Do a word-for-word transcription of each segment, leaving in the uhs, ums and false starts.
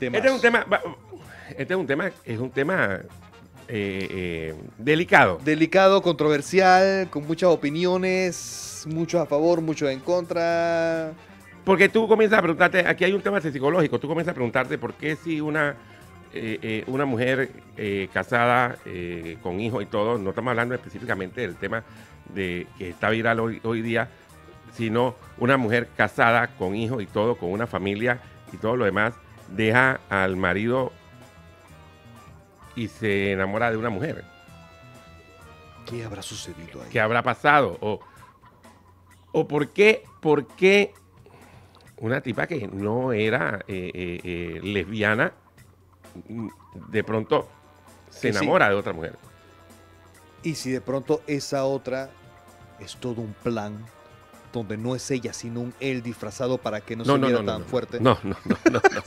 temas. Este es un tema, este es un tema, es un tema eh, eh, delicado. Delicado, controversial, con muchas opiniones, muchos a favor, muchos en contra. Porque tú comienzas a preguntarte, aquí hay un tema psicológico, tú comienzas a preguntarte por qué si una, eh, eh, una mujer eh, casada eh, con hijos y todo, no estamos hablando específicamente del tema de que está viral hoy, hoy día, sino una mujer casada con hijos y todo, con una familia y todo lo demás, deja al marido y se enamora de una mujer. ¿Qué habrá sucedido ahí? ¿Qué habrá pasado? ¿O, o por qué, por qué una tipa que no era eh, eh, eh, lesbiana de pronto se enamora sí. de otra mujer? Y si de pronto esa otra es todo un plan donde no es ella, sino un él disfrazado para que no, no se no, viera no, tan no, fuerte. No, no, no, no. no.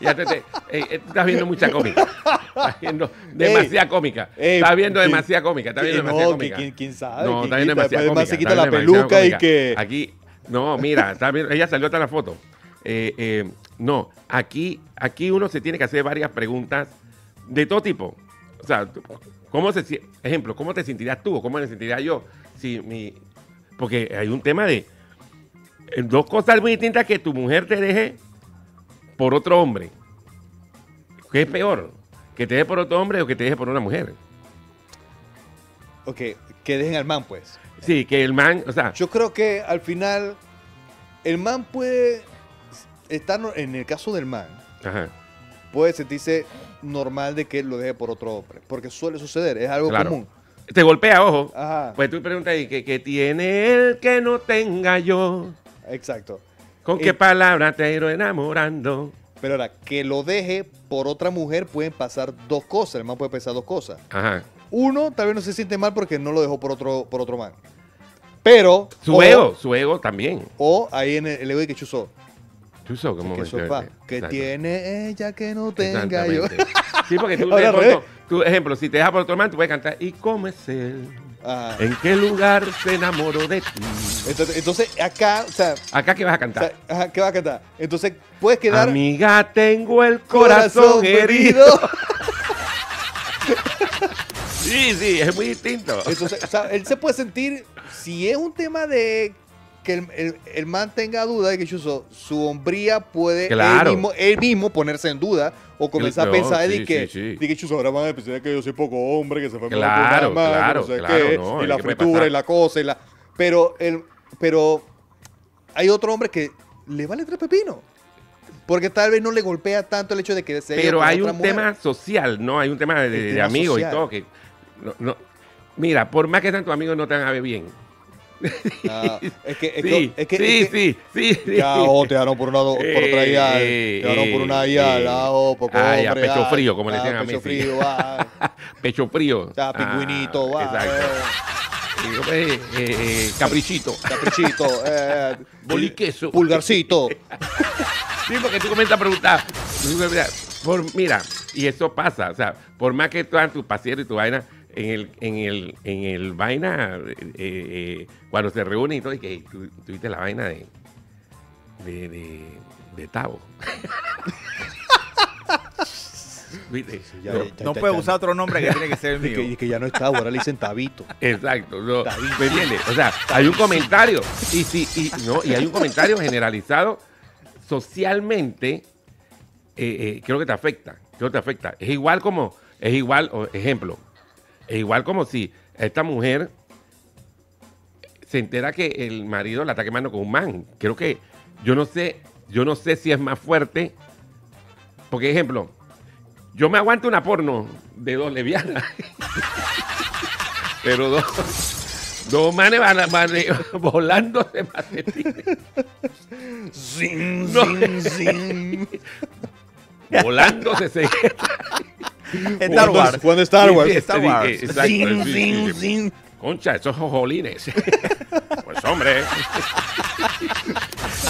Ya te, te, hey, estás viendo mucha cómica. Estás viendo demasiada ey, cómica. Ey, estás viendo demasiada cómica. Estás viendo demasiada no, cómica. ¿Quién, quién sabe? No, está viendo demasiada cómica. Además se quita la peluca y que... Aquí, no, mira, está viendo, ella salió hasta la foto. Eh, eh, no, aquí, aquí uno se tiene que hacer varias preguntas de todo tipo. O sea, ¿cómo se, ejemplo, ¿cómo te sentirás tú? ¿Cómo me sentiría yo? Si mi... Porque hay un tema de dos cosas muy distintas, que tu mujer te deje por otro hombre. ¿Qué es peor? ¿Que te deje por otro hombre o que te deje por una mujer? Ok, que dejen al man, pues. Sí, que el man, o sea... Yo creo que al final el man puede estar, en el caso del man, ajá, puede sentirse normal de que lo deje por otro hombre, porque suele suceder, es algo claro. común. Te golpea, ojo. Ajá. Pues tú preguntas ahí, ¿qué, ¿qué tiene él que no tenga yo? Exacto. ¿Con eh, qué palabra te iré enamorando? Pero ahora, que lo deje por otra mujer pueden pasar dos cosas. El man puede pensar dos cosas. Ajá. Uno, tal vez no se siente mal porque no lo dejó por otro, por otro man. Pero... Su o, ego, su ego también. O ahí en el, el ego de que chuzó. Chuzó, como que chuzó. Que tiene ella que no tenga yo. Sí, porque tú... Por ejemplo, si te dejas por otro man, tú puedes cantar ¿y cómo es él? Ah. ¿En qué lugar se enamoró de ti? Entonces, entonces acá, o sea... ¿Acá qué vas a cantar? O sea, ajá, ¿qué vas a cantar? Entonces, puedes quedar... Amiga, tengo el corazón, corazón herido. Sí, sí, es muy distinto. Entonces, o sea, él se puede sentir... Si es un tema de... Que el, el, el man tenga duda de que Chuzo, su hombría puede claro. él, mismo, él mismo ponerse en duda o comenzar no, a pensar sí, de que, sí, sí. de que Chuzo, ahora van a pensar que yo soy poco hombre, que se fue claro, con alma, claro, no sé claro, qué, no, y la fritura y la cosa y la... Pero, el, pero hay otro hombre que le vale tres pepinos, porque tal vez no le golpea tanto el hecho de que se haya Pero hay otra un mujer. tema social, ¿no? Hay un tema de, de, tema de amigos social. y todo. Que, no, no. Mira, por más que sean tus amigos no te van a ver bien. Ah, es que, es sí, que, es que, sí, es que, sí, sí, sí. Ya, oh, te ganaron por una, por otra guía, eh, te ganaron por una guía, eh, la oh, poco ah, hombre, ya, pecho ah, frío, como ah, le decían a mí. Pecho frío, sí. ah, pecho frío. Ah, pingüinito, ah, va. Exacto. Eh, eh, eh, caprichito, caprichito, eh, boliqueso, pulgarcito. Sí, porque tú comienzas a preguntar. Por, mira, y eso pasa, o sea, por más que tú hagas tu paseo y tu vaina. En el, en el, en el vaina, eh, eh, cuando se reúnen y todo, y que tú tuviste la vaina de, de, de, de Tavo. ya, no, ya, ya, no puede usar otro nombre que tiene que ser el mío. Y que, que ya no es Tavo, ahora le dicen Tabito. Exacto. No, ¿me entiendes? O sea, hay un comentario. Y, si, y, no, y hay un comentario generalizado socialmente, eh, eh, creo que te afecta. Creo que te afecta. Es igual como, es igual, ejemplo. Es igual como si esta mujer se entera que el marido la está quemando con un man. Creo que yo no sé, yo no sé si es más fuerte. Porque, ejemplo, yo me aguanto una porno de dos lesbianas. Pero dos, dos manes van, van volando de maletines. Zin, no, zin, zin. Volándose se... Star Wars. Cuando Star Wars. Sí, sí, Star Wars. Sí, exacto, zin, sí, zin, sí. Zin. Concha, esos jojolines. Pues hombre.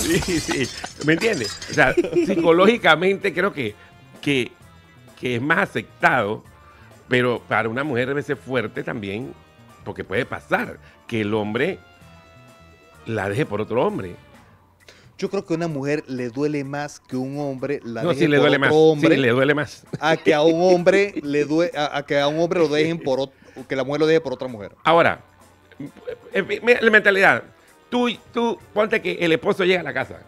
Sí, sí. ¿Me entiendes? O sea, psicológicamente creo que, que, que es más aceptado, pero para una mujer debe ser fuerte también, porque puede pasar que el hombre la deje por otro hombre. Yo creo que a una mujer le duele más que un hombre la no, deje sí, le por duele otro más. hombre. Sí, le duele más. A que a un hombre le due, a, a que a un hombre lo dejen por otro, que la mujer lo deje por otra mujer. Ahora, la mentalidad. Tú, tú ponte que el esposo llega a la casa.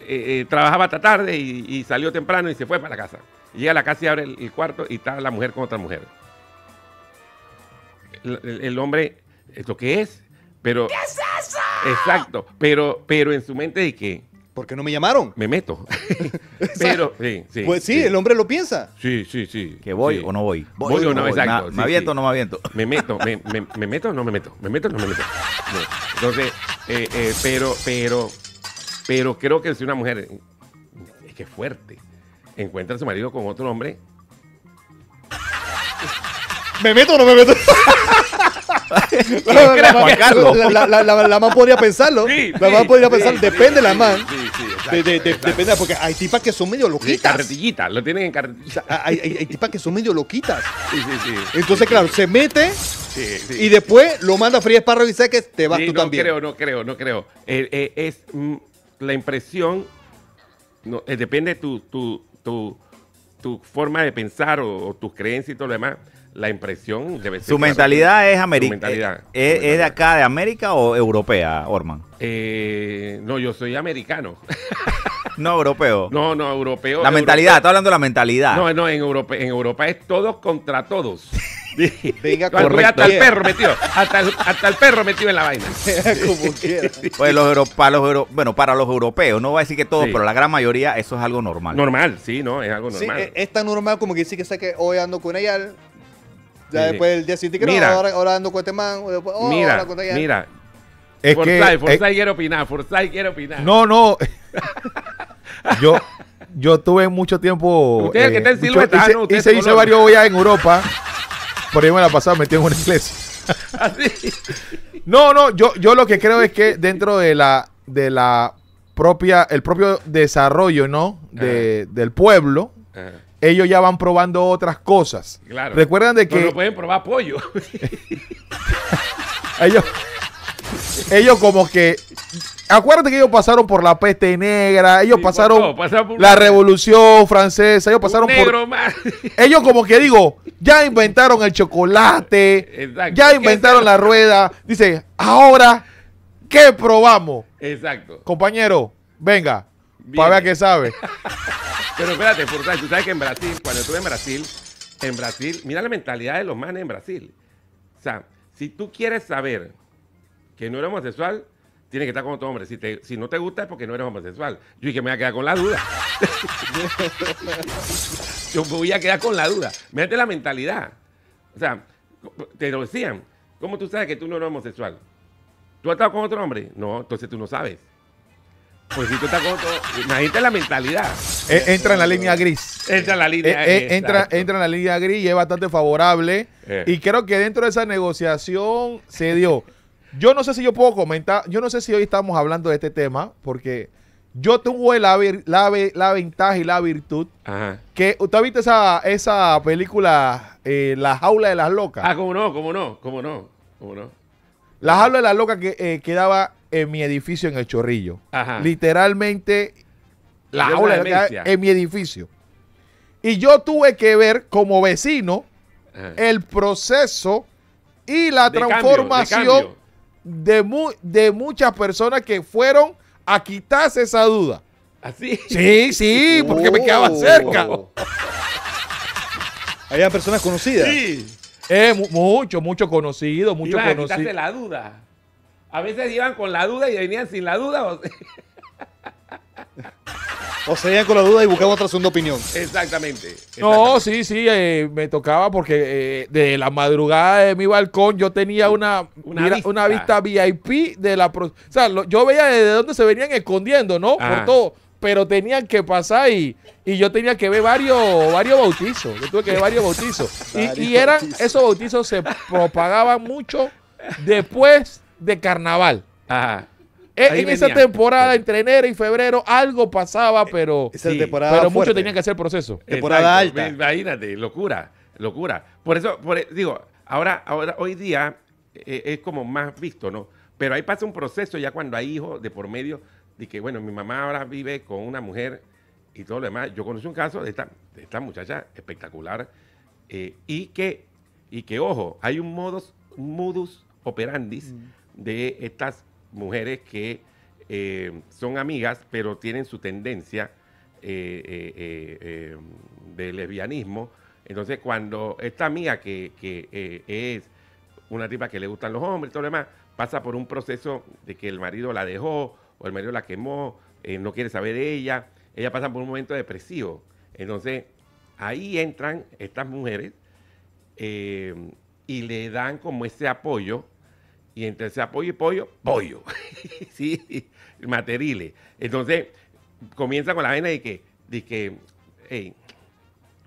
Eh, eh, trabajaba hasta tarde y, y salió temprano y se fue para la casa. Llega a la casa y abre el, el cuarto y está la mujer con otra mujer. El, el, el hombre, ¿esto qué es? Pero, ¿qué es eso? Exacto, pero, pero en su mente de que... ¿Por qué no me llamaron? Me meto. Pero, sí, sí. Pues sí, sí, el hombre lo piensa. Sí, sí, sí. ¿Que voy sí. o no voy? ¿Voy, voy o no? Voy. Exacto. ¿Me sí, aviento sí. o no me aviento? ¿Me meto? ¿Me, me, me meto o no me meto? ¿Me meto o no me meto? No. Entonces, eh, eh, pero, pero... Pero creo que si una mujer, es que es fuerte, encuentra a su marido con otro hombre. ¿Me meto o no me meto? La mamá podría pensarlo. Sí, la mamá sí, podría sí, pensar, sí, depende sí, la mamá. Sí, sí, exacto, de, de, de, depende, porque hay tipas que son medio loquitas. Carretillitas, lo tienen en carretillitas. Hay, hay, hay tipas que son medio loquitas. Sí, sí, sí. Entonces, sí, claro, sí. se mete sí, sí, y después lo manda a Frías Parro y sé que te vas sí, tú no también. No creo, no creo, no creo. Eh, eh, es mm, la impresión, no, eh, depende de tu, tu, tu, tu forma de pensar o, o tus creencias y todo lo demás. La impresión debe ser... ¿Su mentalidad es americana? ¿Es, es, ¿Es de acá, de América o europea, Orman? Eh, no, yo soy americano. ¿No europeo? No, no, europeo. La europeo. mentalidad, está hablando de la mentalidad. No, no, en Europa, en Europa es todos contra todos. Venga, correcto. Hasta el perro metido, hasta el, hasta el perro metido en la vaina. Como quiera. Pues los, euro, para los euro, bueno, para los europeos, no voy a decir que todos, sí. pero la gran mayoría, eso es algo normal. Normal, sí, no, es algo normal. Sí, es tan normal como que dice que sé que hoy ando con ella... Ya después el día siguiente que mira, no, ahora, ahora ando con oh, Mira, ahora mira. Es Forsyth, que, Forsyth es... quiere opinar, Forsyth quiere opinar. No, no. yo, yo tuve mucho tiempo... Usted eh, que está en Silveta, mucho, hice, no, usted hice, hice varios viajes en Europa. Por ahí me la pasaba metido en una iglesia. ¿Así? No, no, yo, yo lo que creo es que dentro de la, de la propia, el propio desarrollo, ¿no? De, del pueblo... Ajá. Ellos ya van probando otras cosas. Claro. Recuerdan de que... No, no pueden probar pollo. ellos, ellos como que... Acuérdate que ellos pasaron por la peste negra, ellos sí, pasaron, por todo, pasaron por la un... revolución francesa, ellos pasaron un negro por... Más. Ellos como que digo, ya inventaron el chocolate, exacto, ya inventaron exacto. la rueda. Dice, ahora, ¿qué probamos? Exacto. Compañero, venga, para ver a qué sabe. Pero espérate, Forsyth, tú sabes que en Brasil, cuando estuve en Brasil, en Brasil, mira la mentalidad de los manes en Brasil. O sea, si tú quieres saber que no eres homosexual, tienes que estar con otro hombre. Si, te, si no te gusta es porque no eres homosexual. Yo dije, me voy a quedar con la duda. Yo me voy a quedar con la duda. Mírate la mentalidad. O sea, te lo decían. ¿Cómo tú sabes que tú no eres homosexual? ¿Tú has estado con otro hombre? No, entonces tú no sabes. Pues si tú estás con todo, imagínate la mentalidad. Entra en la línea gris. Entra en la línea gris. Eh, entra, entra en la línea gris y es bastante favorable. Eh. Y creo que dentro de esa negociación se dio. Yo no sé si yo puedo comentar, yo no sé si hoy estamos hablando de este tema, porque yo tuve la, la, la ventaja y la virtud. Ajá. Que usted ha visto esa, esa película, eh, La Jaula de las Locas. Ah, cómo no, cómo no, cómo no, cómo no. La Jaula de las Locas que eh, quedaba... en mi edificio en El Chorrillo. Ajá. Literalmente, la jaula en mi edificio. Y yo tuve que ver como vecino Ajá. el proceso y la de transformación cambio, de, cambio. De, de muchas personas que fueron a quitarse esa duda. ¿Así? Sí, sí, oh. porque me quedaba cerca. Oh. Había personas conocidas. Sí. Eh, mu mucho, mucho conocido, mucho Iba, conocido. Quitarse la duda. A veces iban con la duda y venían sin la duda. O, o se iban con la duda y buscaban otra segunda opinión. Exactamente. exactamente. No, sí, sí, eh, me tocaba porque eh, de la madrugada de mi balcón yo tenía una, una, mira, vista. una vista V I P de la... O sea, lo, yo veía desde dónde se venían escondiendo, ¿no? Ajá. Por todo. Pero tenían que pasar y, y yo tenía que ver varios, varios bautizos. Yo tuve que ver varios bautizos. y, y eran esos bautizos se propagaban mucho después... de carnaval. Ajá. En venía. esa temporada, entre enero y febrero, algo pasaba, pero, esa sí, pero mucho tenía que hacer proceso. Temporada Exacto. alta. Imagínate, locura, locura. Por eso, por, digo, ahora, ahora hoy día eh, es como más visto, ¿no? Pero ahí pasa un proceso ya cuando hay hijos de por medio de que, bueno, mi mamá ahora vive con una mujer y todo lo demás. Yo conocí un caso de esta, de esta muchacha espectacular eh, y, que, y que, ojo, hay un modus, modus operandis mm. de estas mujeres que eh, son amigas, pero tienen su tendencia eh, eh, eh, eh, de lesbianismo. Entonces, cuando esta amiga que, que eh, es una tipa que le gustan los hombres y todo lo demás, pasa por un proceso de que el marido la dejó o el marido la quemó, eh, no quiere saber de ella, ella pasa por un momento depresivo. Entonces, ahí entran estas mujeres eh, y le dan como ese apoyo, y entre ese apoyo y pollo, pollo, sí, materiles. Entonces, comienza con la vaina de que, de que hey,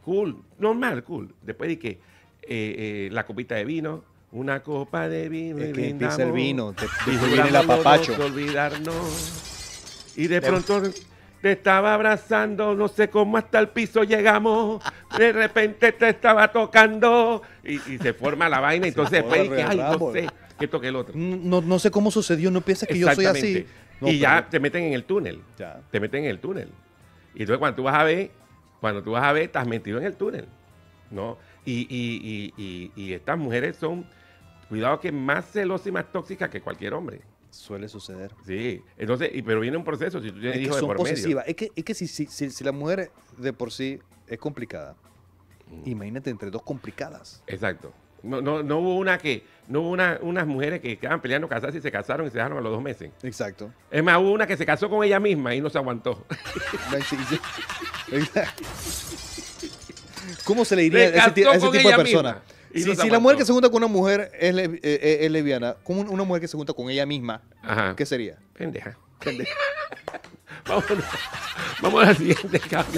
cool, normal, cool. Después de que eh, eh, la copita de vino, una copa de vino es y que empieza el vino, te, te y viene el apapacho. No olvidarnos. Y de pronto te estaba abrazando, no sé cómo hasta el piso llegamos. De repente te estaba tocando y, y se forma la vaina. Entonces después dices, ay, no sé, esto que el otro. No, no sé cómo sucedió, no pienses que yo soy así. No, y ya pero... te meten en el túnel. Ya. Te meten en el túnel. Y entonces cuando tú vas a ver, cuando tú vas a ver, estás metido en el túnel, ¿no? Y, y, y, y, y estas mujeres son, cuidado, que más celosas y más tóxicas que cualquier hombre. Suele suceder. Sí, entonces, y, pero viene un proceso, si tú tienes hijos de por medio. Es que, es que si, si, si, si la mujer de por sí es complicada, mm. imagínate entre dos complicadas. Exacto. No, no, no hubo una que, no hubo una, unas mujeres que estaban peleando casarse y se casaron y se dejaron a los dos meses. Exacto. Es más, hubo una que se casó con ella misma y no se aguantó. Exacto. ¿Cómo se le diría a ese, a ese tipo de persona? Si, si la mujer que se junta con una mujer es, le, eh, es lesbiana, ¿cómo una mujer que se junta con ella misma? Ajá. ¿Qué sería? Pendeja. Pendeja. Vámonos. Vamos al siguiente cambio.